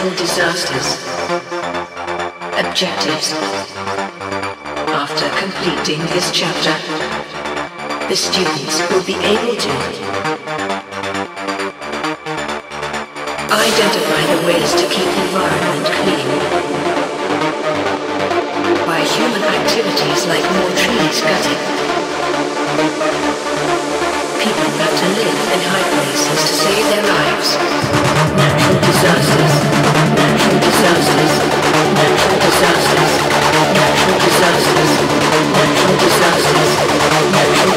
natural disasters. Objectives. After completing this chapter, the students will be able to identify the ways to keep the environment clean by human activities like more trees cutting. People have to live in high places to save their lives. Natural disasters. Natural disasters. Natural disasters. Natural disasters. Natural disasters. Natural